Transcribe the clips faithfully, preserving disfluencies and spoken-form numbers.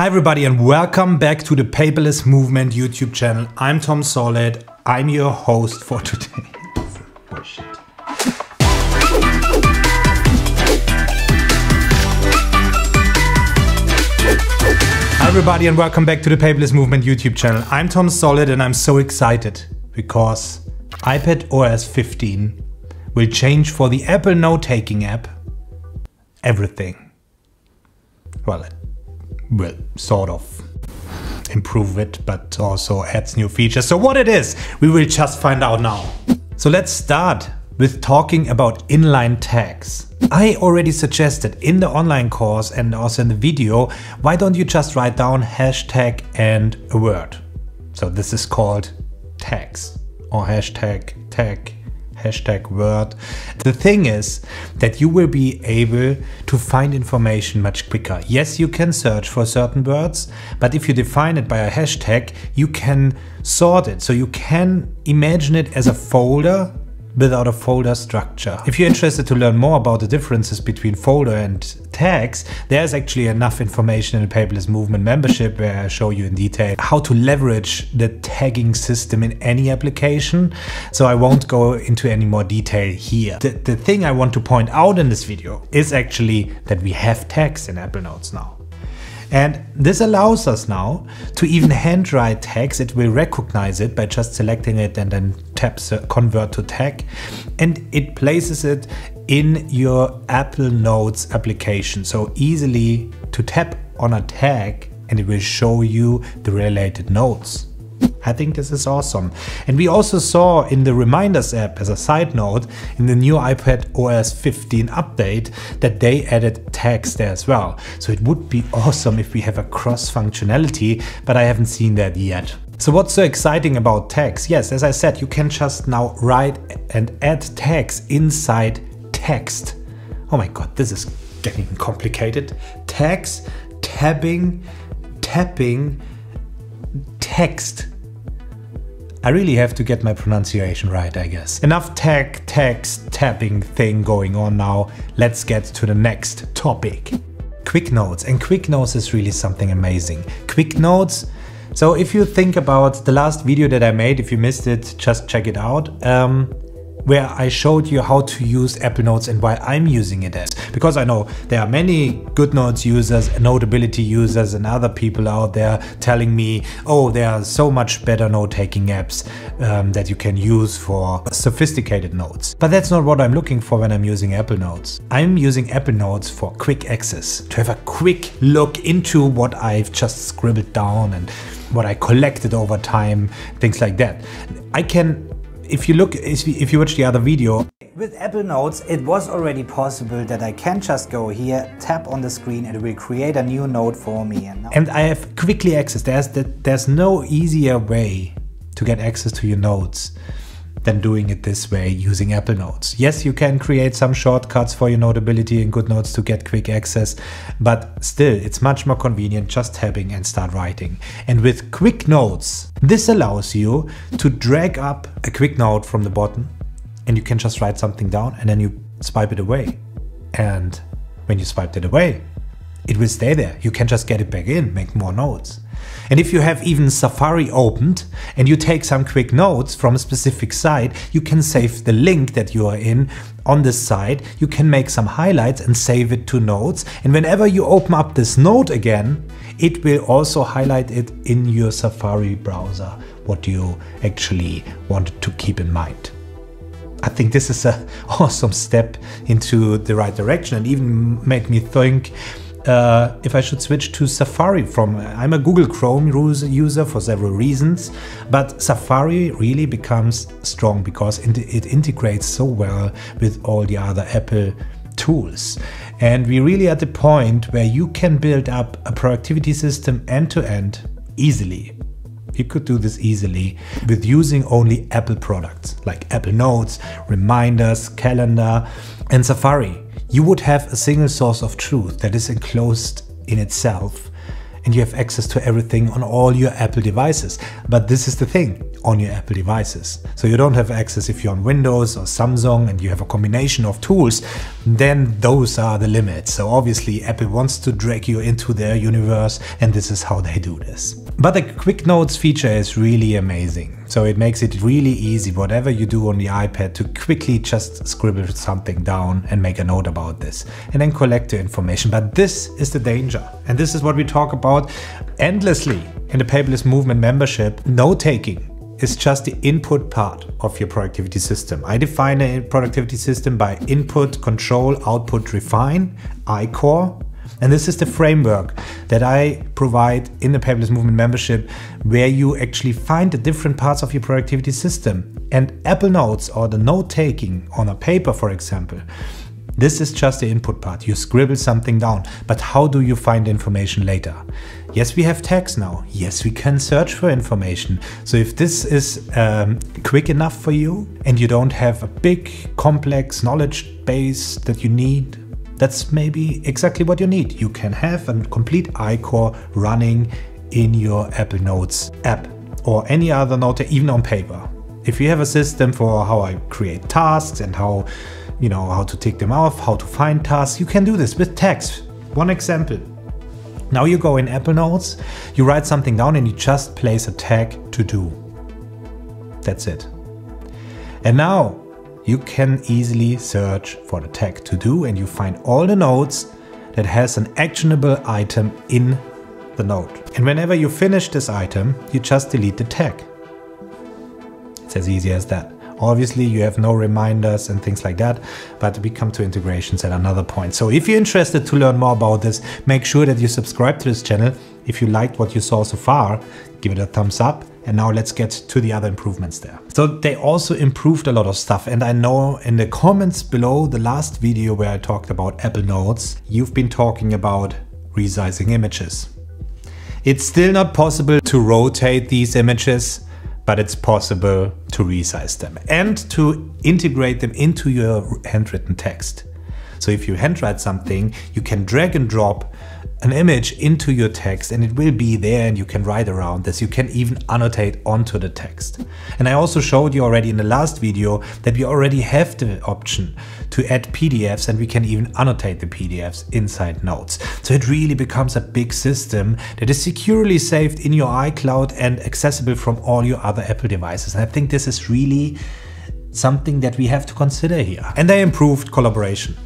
Hi everybody and welcome back to the Paperless Movement YouTube channel. I'm Tom Solid, I'm your host for today. Hi everybody and welcome back to the Paperless Movement YouTube channel. I'm Tom Solid and I'm so excited because iPadOS fifteen will change for the Apple note-taking app everything. Well, it will sort of improve it, but also adds new features. So what it is, we will just find out now. So let's start with talking about inline tags. I already suggested in the online course and also in the video, why don't you just write down hashtag and a word? So this is called tags or hashtag tag. Hashtag word. The thing is that you will be able to find information much quicker. Yes, you can search for certain words, but if you define it by a hashtag, you can sort it. So you can imagine it as a folder without a folder structure. If you're interested to learn more about the differences between folder and tags, there's actually enough information in the Paperless Movement membership where I show you in detail how to leverage the tagging system in any application. So I won't go into any more detail here. The, the thing I want to point out in this video is actually that we have tags in Apple Notes now. And this allows us now to even handwrite tags. It will recognize it by just selecting it and then tap convert to tag, and it places it in your Apple Notes application. So easily to tap on a tag and it will show you the related notes. I think this is awesome. And we also saw in the Reminders app, as a side note, in the new iPadOS fifteen update that they added tags there as well. So it would be awesome if we have a cross functionality, but I haven't seen that yet. So what's so exciting about tags? Yes, as I said, you can just now write and add tags inside text. Oh my God, this is getting complicated. Tags, tabbing, tapping, text. I really have to get my pronunciation right, I guess. Enough tag, text, tapping thing going on now. Let's get to the next topic. QuickNotes. And QuickNotes is really something amazing. QuickNotes. So if you think about the last video that I made, if you missed it, just check it out. Um, where I showed you how to use Apple Notes and why I'm using it as. Because I know there are many GoodNotes users, Notability users and other people out there telling me, oh, there are so much better note-taking apps um, that you can use for sophisticated notes. But that's not what I'm looking for when I'm using Apple Notes. I'm using Apple Notes for quick access, to have a quick look into what I've just scribbled down and what I collected over time, things like that. I can If you look, if you watch the other video. With Apple Notes, it was already possible that I can just go here, tap on the screen and it will create a new note for me. And, and I have quickly access. There's, the, there's no easier way to get access to your notes than doing it this way using Apple Notes. Yes, you can create some shortcuts for your Notability and GoodNotes to get quick access, but still it's much more convenient just tapping and start writing. And with QuickNotes, this allows you to drag up a quick note from the bottom and you can just write something down and then you swipe it away. And when you swiped it away, it will stay there. You can just get it back in, make more notes. And if you have even Safari opened and you take some quick notes from a specific site, you can save the link that you are in on this site. You can make some highlights and save it to notes. And whenever you open up this note again, it will also highlight it in your Safari browser, what you actually wanted to keep in mind. I think this is an awesome step into the right direction and even make me think, Uh, if I should switch to Safari from, I'm a Google Chrome user for several reasons, but Safari really becomes strong because it integrates so well with all the other Apple tools. And we're really at the point where you can build up a productivity system end to end easily. You could do this easily with using only Apple products like Apple Notes, Reminders, Calendar and Safari. You would have a single source of truth that is enclosed in itself and you have access to everything on all your Apple devices. But this is the thing, on your Apple devices. So you don't have access if you're on Windows or Samsung and you have a combination of tools, then those are the limits. So obviously Apple wants to drag you into their universe, and this is how they do this. But the Quick Notes feature is really amazing. So it makes it really easy, whatever you do on the iPad, to quickly just scribble something down and make a note about this and then collect the information. But this is the danger. And this is what we talk about endlessly in the Paperless Movement membership. Note-taking is just the input part of your productivity system. I define a productivity system by input, control, output, refine, iCore. And this is the framework that I provide in the Paperless Movement membership, where you actually find the different parts of your productivity system. And Apple Notes, or the note-taking on a paper, for example, this is just the input part. You scribble something down, but how do you find information later? Yes, we have tags now. Yes, we can search for information. So if this is um, quick enough for you and you don't have a big, complex knowledge base that you need, that's maybe exactly what you need. You can have a complete iCore running in your Apple Notes app or any other note, even on paper. If you have a system for how I create tasks and how, you know, how to tick them off, how to find tasks, you can do this with text. One example. Now you go in Apple Notes, you write something down and you just place a tag to do. That's it. And now you can easily search for the tag to do and you find all the notes that has an actionable item in the note. And whenever you finish this item, you just delete the tag. It's as easy as that. Obviously, you have no reminders and things like that, but we come to integrations at another point. So if you're interested to learn more about this, make sure that you subscribe to this channel. If you liked what you saw so far, give it a thumbs up. And now let's get to the other improvements there. So they also improved a lot of stuff. And I know in the comments below the last video where I talked about Apple Notes, you've been talking about resizing images. It's still not possible to rotate these images, but it's possible to resize them and to integrate them into your handwritten text. So if you handwrite something, you can drag and drop an image into your text and it will be there and you can write around this. You can even annotate onto the text. And I also showed you already in the last video that we already have the option to add P D Fs, and we can even annotate the P D Fs inside Notes. So it really becomes a big system that is securely saved in your iCloud and accessible from all your other Apple devices. And I think this is really something that we have to consider here. And they improved collaboration.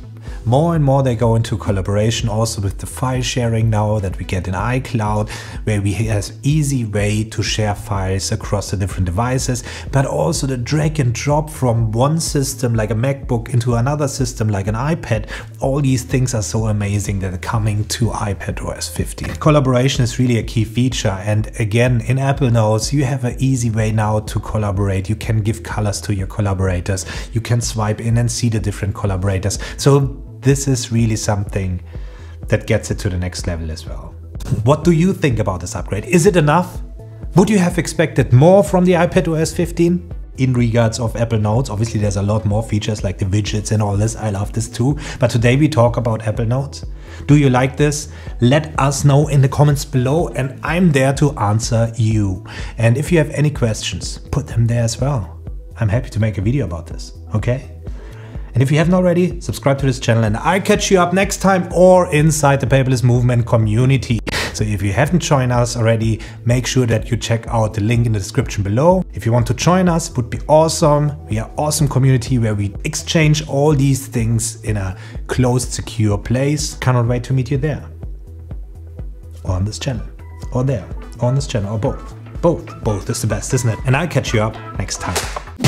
More and more they go into collaboration also with the file sharing now that we get in iCloud, where we have an easy way to share files across the different devices, but also the drag and drop from one system like a MacBook into another system like an iPad. All these things are so amazing that are coming to iPadOS fifteen. Collaboration is really a key feature, and again in Apple Notes you have an easy way now to collaborate. You can give colors to your collaborators, you can swipe in and see the different collaborators. So this is really something that gets it to the next level as well. What do you think about this upgrade? Is it enough? Would you have expected more from the iPadOS fifteen? In regards of Apple Notes, obviously there's a lot more features like the widgets and all this. I love this too. But today we talk about Apple Notes. Do you like this? Let us know in the comments below, and I'm there to answer you. And if you have any questions, put them there as well. I'm happy to make a video about this, okay? And if you haven't already, subscribe to this channel and I'll catch you up next time or inside the Paperless Movement community. So if you haven't joined us already, make sure that you check out the link in the description below. If you want to join us, it would be awesome. We are an awesome community where we exchange all these things in a closed, secure place. Cannot wait to meet you there. Or on this channel. Or there. Or on this channel. Or both. Both. Both is the best, isn't it? And I'll catch you up next time.